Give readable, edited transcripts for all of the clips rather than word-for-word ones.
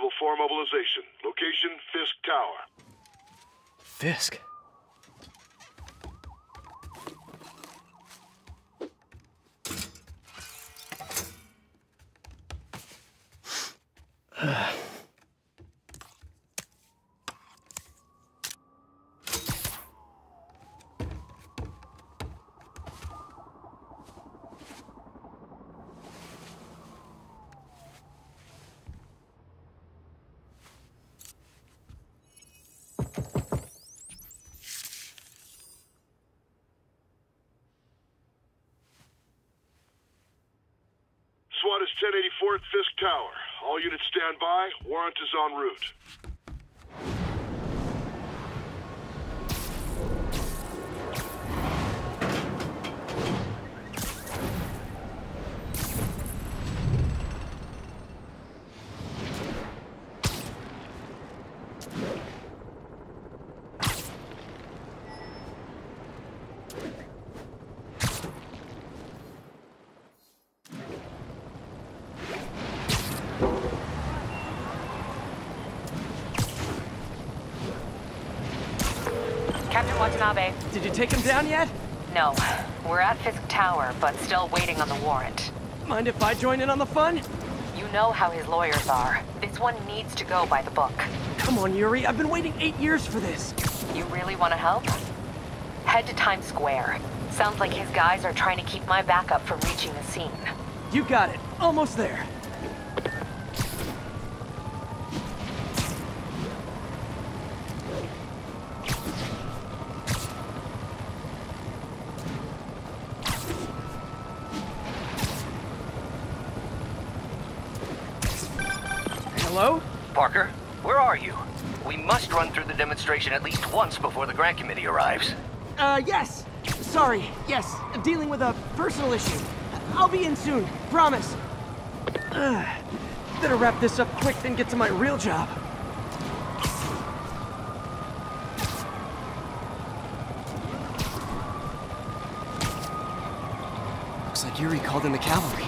Level 4 mobilization. Location, Fisk Tower. Fisk? SWAT is 1084 at Fisk Tower. All units stand by. Warrant is en route. Captain Watanabe. Did you take him down yet? No. We're at Fisk Tower, but still waiting on the warrant. Mind if I join in on the fun? You know how his lawyers are. This one needs to go by the book. Come on, Yuri. I've been waiting 8 years for this. You really want to help? Head to Times Square. Sounds like his guys are trying to keep my backup from reaching the scene. You got it. Almost there. Hello? Parker, where are you? We must run through the demonstration at least once before the grant committee arrives. Yes. Sorry, yes. I'm dealing with a personal issue. I'll be in soon, promise. Better wrap this up quick, then get to my real job. Looks like Yuri called in the cavalry.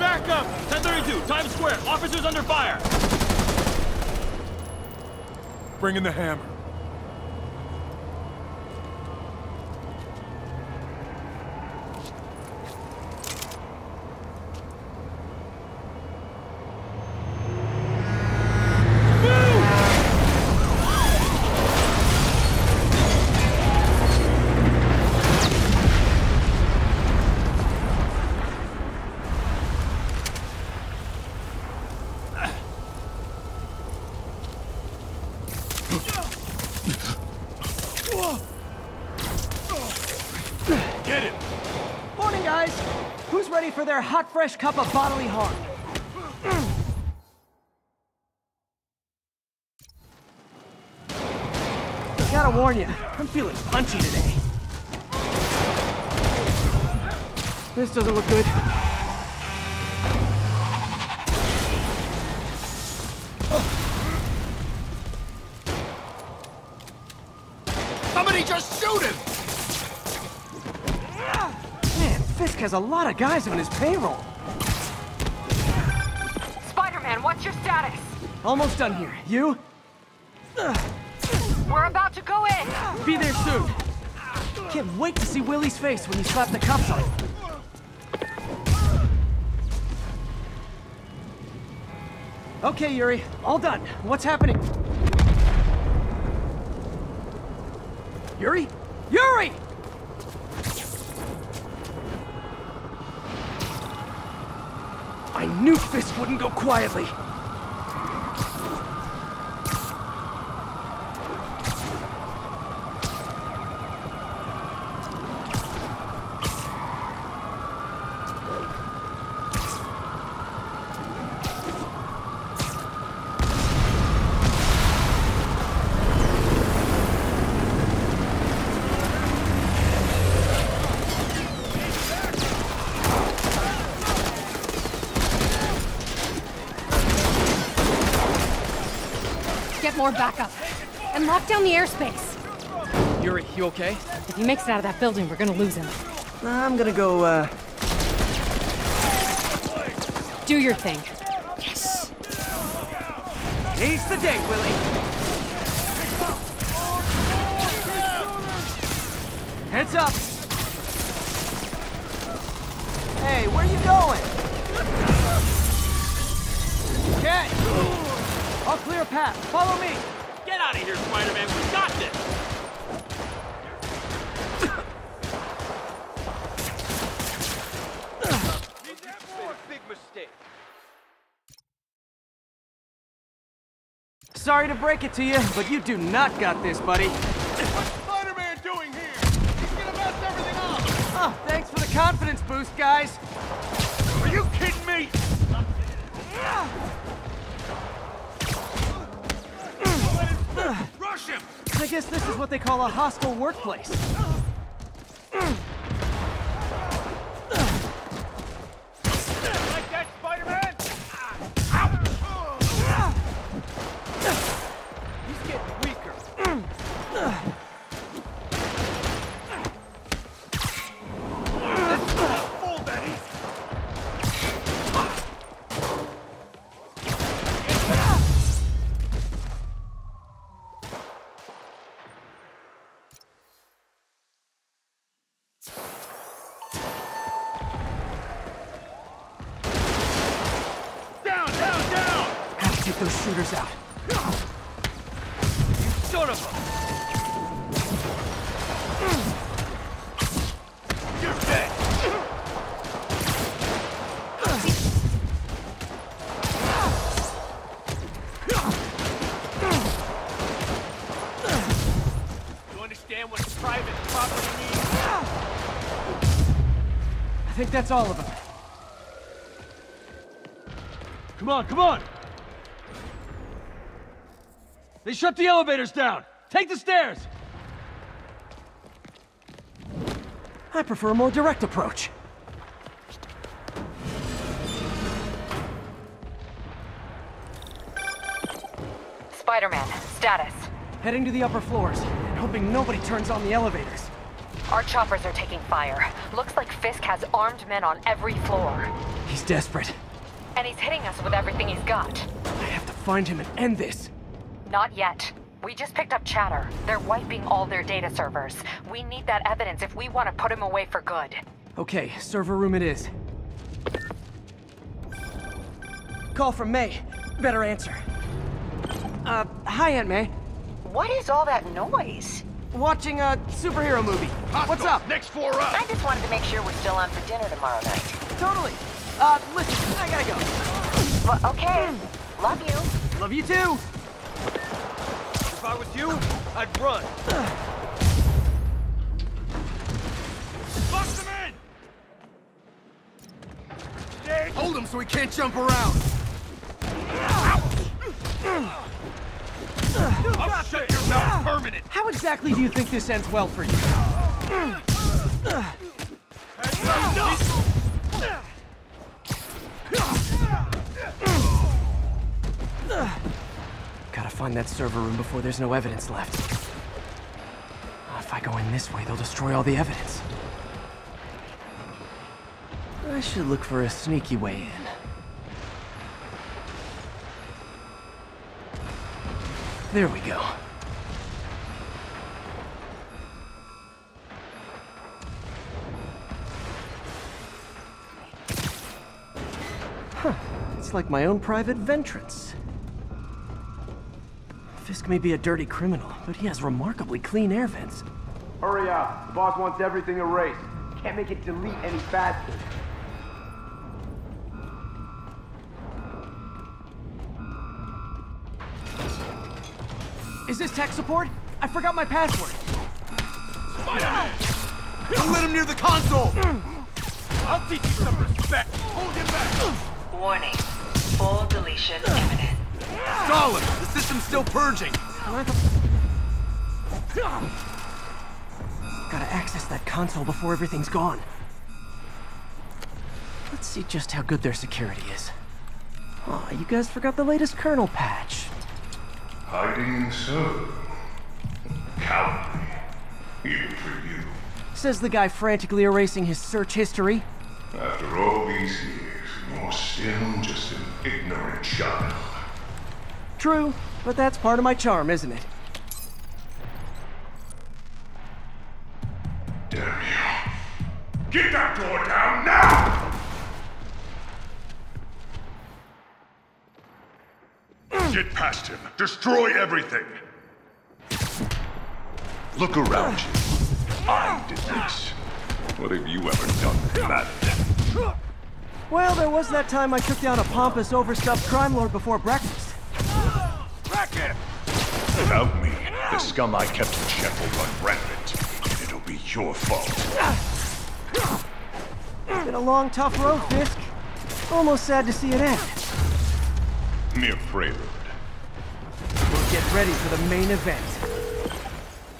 Backup! 1032, Times Square, officers under fire! Bring in the hammer. Get it! Morning, guys! Who's ready for their hot, fresh cup of bodily harm? Gotta warn you, I'm feeling punchy today. This doesn't look good. Somebody just shoot him! Fisk has a lot of guys on his payroll. Spider-Man, what's your status? Almost done here. You? We're about to go in. Be there soon. Can't wait to see Willie's face when you slap the cuffs on him. Okay, Yuri. All done. What's happening? Yuri? Yuri! I knew Fisk wouldn't go quietly! more backup. And lock down the airspace. Yuri, you okay? If he makes it out of that building, we're gonna lose him. I'm gonna go, do your thing. Yes! Seize the day, Willie! Heads up! Hey, where you going? Cat! I'll clear a path. Follow me! Get out of here, Spider-Man! We got this! That's a big mistake. Sorry to break it to you, but you do not got this, buddy. Oh, thanks for the confidence boost, guys. Are you kidding me? Rush him! I guess this is what they call a hostile workplace. Like that, Spider-Man? He's getting weaker. Get those shooters out. You son of a... You're dead! You understand what private property means? I think that's all of them. Come on, come on! They shut the elevators down! Take the stairs! I prefer a more direct approach. Spider-Man, status. Heading to the upper floors, and hoping nobody turns on the elevators. Our choppers are taking fire. Looks like Fisk has armed men on every floor. He's desperate. And he's hitting us with everything he's got. I have to find him and end this. Not yet. We just picked up chatter. They're wiping all their data servers. We need that evidence if we want to put him away for good. Okay, server room it is. Call from May. Better answer. Hi, Aunt May. What is all that noise? Watching a superhero movie. Hostile. What's up? Next floor up. I just wanted to make sure we're still on for dinner tomorrow night. Totally. Listen, I gotta go. Well, okay. Love you. Love you too. If I was you, I'd run. Bust him in! Hold him so he can't jump around. I'll shut your mouth permanent. How exactly do you think this ends well for you? Gotta find that server room before there's no evidence left. If I go in this way, they'll destroy all the evidence. I should look for a sneaky way in. There we go. Huh. It's like my own private ventrance. Fisk may be a dirty criminal, but he has remarkably clean air vents. Hurry up. The boss wants everything erased. Can't make it delete any faster. Is this tech support? I forgot my password. Spider-Man! Don't let him near the console! I'll teach you some respect. Hold him back! Warning. Full deletion imminent. Solid! The system's still purging! Gotta access that console before everything's gone. Let's see just how good their security is. Aw, you guys forgot the latest kernel patch. Hiding so cowardly, even for you. Says the guy frantically erasing his search history. After all these years, you're still just an ignorant child. True, but that's part of my charm, isn't it? Damn you. Get that door down now! Get past him. Destroy everything. Look around you. I did this. What have you ever done that? Well, there was that time I took down a pompous, overstuffed crime lord before breakfast. Racket! Without me, the scum I kept in check will run rampant. It'll be your fault. It's been a long, tough road, Fisk. Almost sad to see it end. Mere prelude. Get ready for the main event.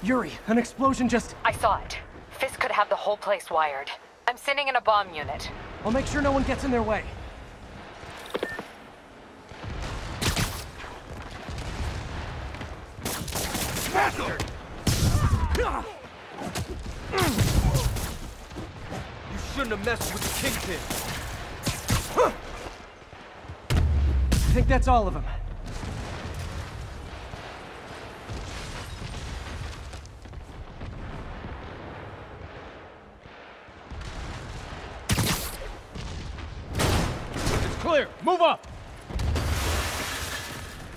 Yuri, an explosion just... I saw it. Fisk could have the whole place wired. I'm sending in a bomb unit. I'll make sure no one gets in their way. Bastard! You shouldn't have messed with the kingpin. I think that's all of them. Clear. Move up!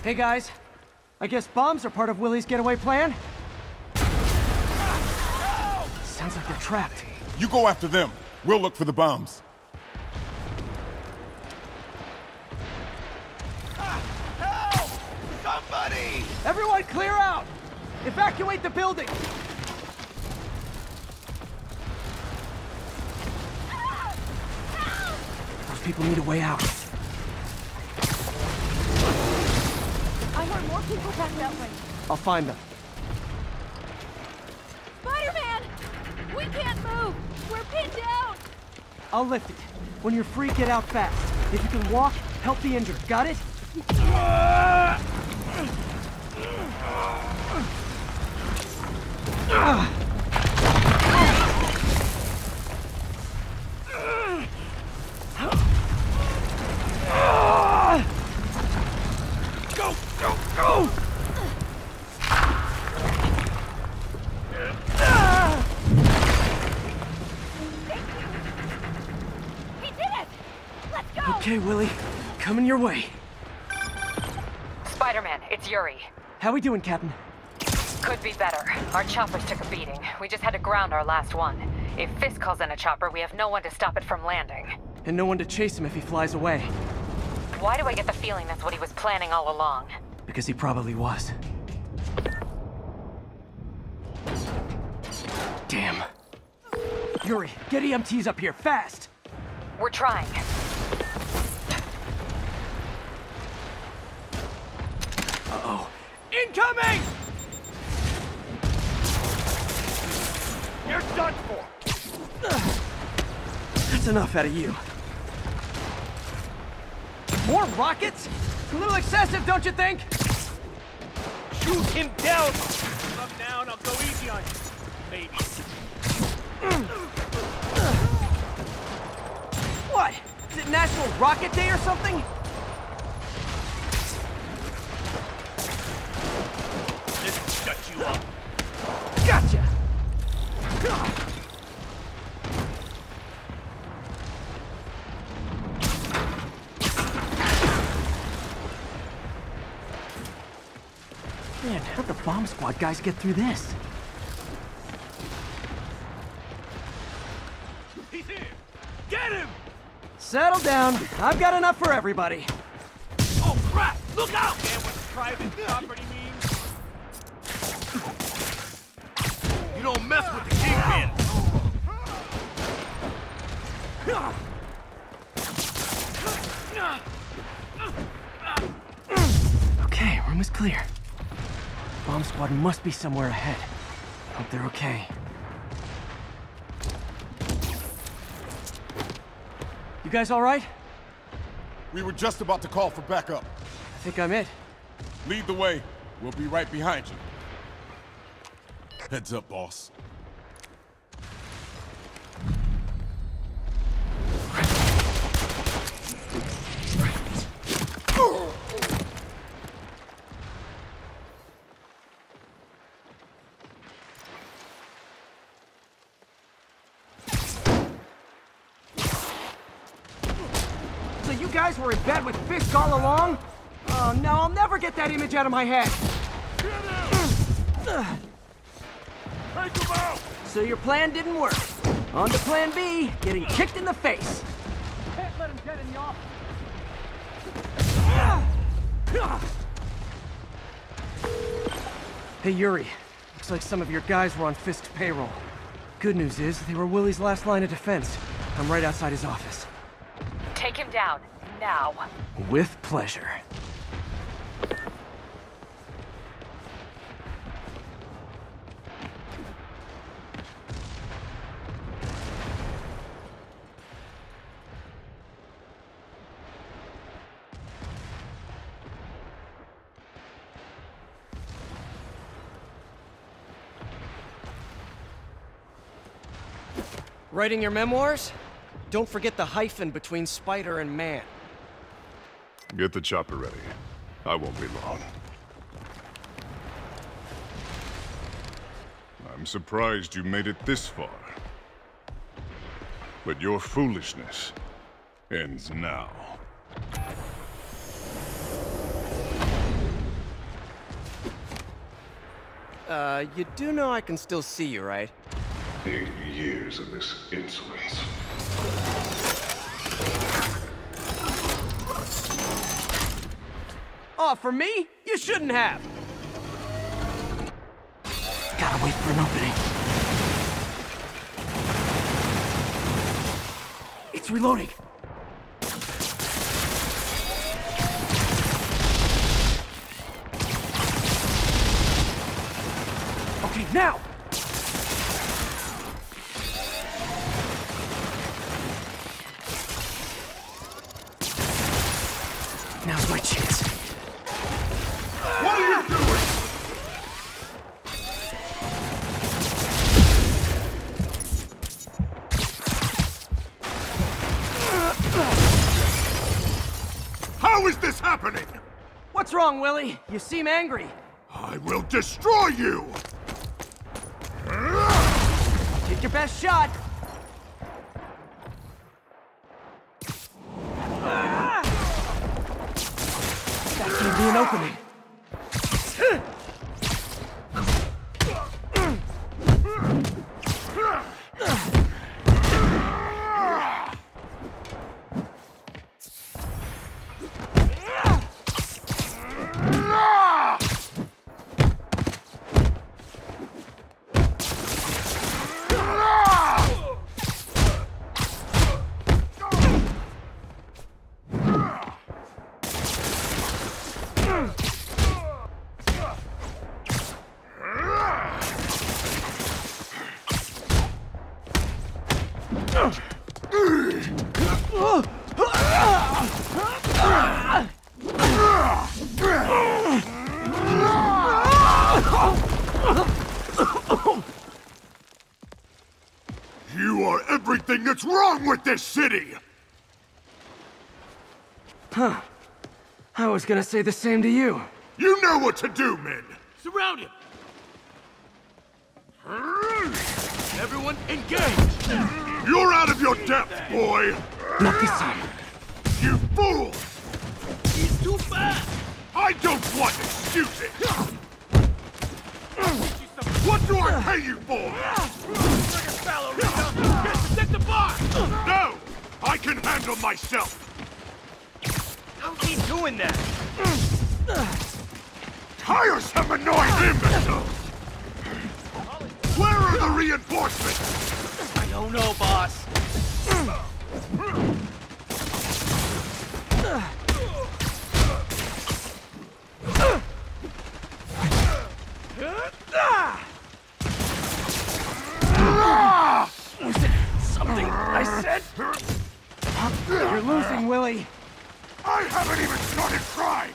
Hey guys, I guess bombs are part of Willie's getaway plan? Sounds like they're trapped. You go after them. We'll look for the bombs. Help! Somebody! Everyone clear out! Evacuate the building! Those people need a way out. I heard more people back that way. I'll find them. Spider-Man! We can't move! We're pinned down! I'll lift it. When you're free, get out fast. If you can walk, help the injured. Got it? Okay, Willie. Coming your way. Spider-Man, it's Yuri. How we doing, Captain? Could be better. Our choppers took a beating. We just had to ground our last one. If Fisk calls in a chopper, we have no one to stop it from landing. And no one to chase him if he flies away. Why do I get the feeling that's what he was planning all along? Because he probably was. Damn. Yuri, get EMTs up here, fast! We're trying. Uh-oh. Incoming! You're done for! That's enough out of you. More rockets? A little excessive, don't you think? Shoot him down! Come down, I'll go easy on you, baby. What? Is it National Rocket Day or something? Gotcha! Man, how'd the bomb squad guys get through this? He's here! Get him! Settle down. I've got enough for everybody. Oh crap! Look out! Man, what private property means? You don't mess with the kingpin! Okay, room is clear. Bomb squad must be somewhere ahead. Hope they're okay. You guys all right? We were just about to call for backup. I think I'm it. Lead the way. We'll be right behind you. Heads up, boss. So you guys were in bed with Fisk all along? Oh no, I'll never get that image out of my head. Take him out. So your plan didn't work. On to plan B, getting kicked in the face. Can't let him get in the office. Hey Yuri, looks like some of your guys were on Fisk's payroll. Good news is, they were Willie's last line of defense. I'm right outside his office. Take him down, now. With pleasure. Writing your memoirs? Don't forget the hyphen between spider and man. Get the chopper ready. I won't be long. I'm surprised you made it this far. But your foolishness ends now. You do know I can still see you, right? 8 years of this insolence. Oh, for me? You shouldn't have. Gotta wait for an opening. It's reloading. Okay, now. Now's my chance. What are you doing? How is this happening? What's wrong, Willie? You seem angry. I will destroy you! Take your best shot. Be an opening. You are everything that's wrong with this city! Huh. I was gonna say the same to you. You know what to do, men! Surround him! Everyone engage! You're out of your depth, boy! Not this time. You fool! He's too fast! I don't want excuses! What do I pay you for? Like a fellow, Rita! Get the bar! No! I can handle myself! How's he doing that? Tiresome annoying imbeciles! Where are the reinforcements? I don't know, boss. Was it something I said? You're losing, Willie. I haven't even started crying!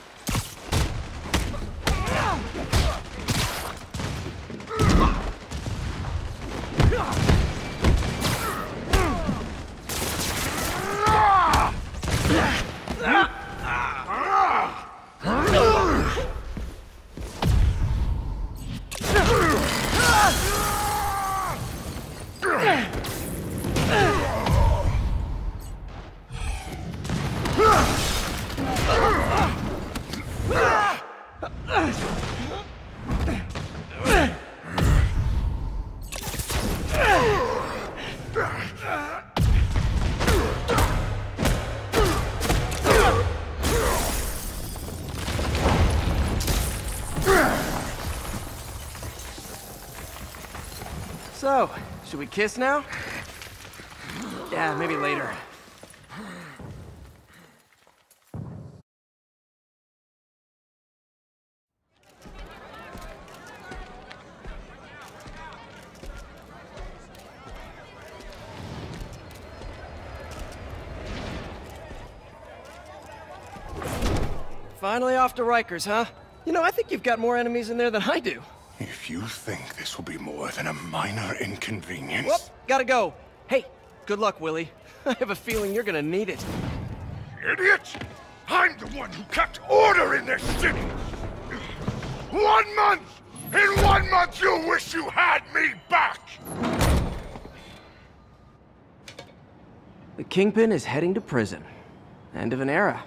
So, should we kiss now? Yeah, maybe later. Finally off to Rikers, huh? You know, I think you've got more enemies in there than I do. If you think this will be more than a minor inconvenience... Whoop, gotta go. Hey, good luck, Willie. I have a feeling you're gonna need it. Idiot! I'm the one who kept order in this city! 1 month! In 1 month, you'll wish you had me back! The Kingpin is heading to prison. End of an era.